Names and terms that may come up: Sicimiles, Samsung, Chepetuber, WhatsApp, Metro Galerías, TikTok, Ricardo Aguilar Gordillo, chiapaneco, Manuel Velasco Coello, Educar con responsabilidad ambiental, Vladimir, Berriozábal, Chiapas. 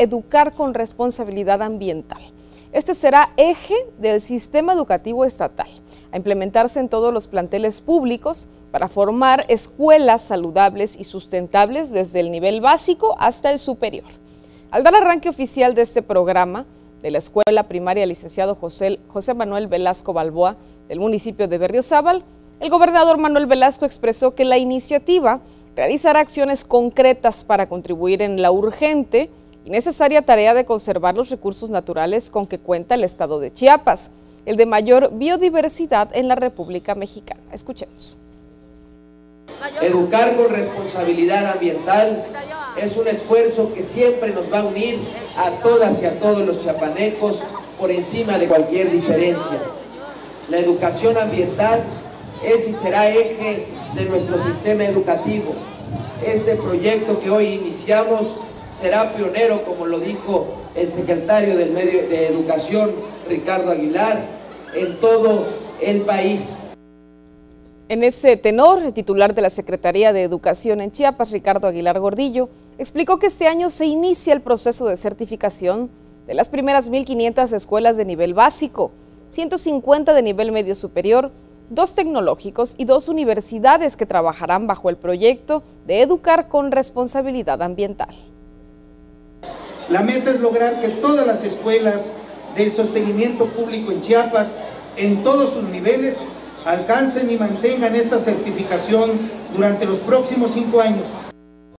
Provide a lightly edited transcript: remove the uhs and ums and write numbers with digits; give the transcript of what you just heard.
Educar con responsabilidad ambiental. Este será eje del sistema educativo estatal, a implementarse en todos los planteles públicos para formar escuelas saludables y sustentables desde el nivel básico hasta el superior. Al dar arranque oficial de este programa, de la Escuela Primaria Licenciado José Manuel Velasco Balboa del municipio de Berriozábal, el gobernador Manuel Velasco expresó que la iniciativa realizará acciones concretas para contribuir en la urgente y necesaria tarea de conservar los recursos naturales con que cuenta el estado de Chiapas, el de mayor biodiversidad en la República Mexicana. Escuchemos. Educar con responsabilidad ambiental es un esfuerzo que siempre nos va a unir a todas y a todos los chiapanecos por encima de cualquier diferencia. La educación ambiental es y será eje de nuestro sistema educativo. Este proyecto que hoy iniciamos será pionero, como lo dijo el secretario del medio de Educación, Ricardo Aguilar, en todo el país. En ese tenor, el titular de la Secretaría de Educación en Chiapas, Ricardo Aguilar Gordillo, explicó que este año se inicia el proceso de certificación de las primeras 1.500 escuelas de nivel básico, 150 de nivel medio superior, 2 tecnológicos y 2 universidades que trabajarán bajo el proyecto de Educar con responsabilidad ambiental. La meta es lograr que todas las escuelas del sostenimiento público en Chiapas, en todos sus niveles, alcancen y mantengan esta certificación durante los próximos 5 años.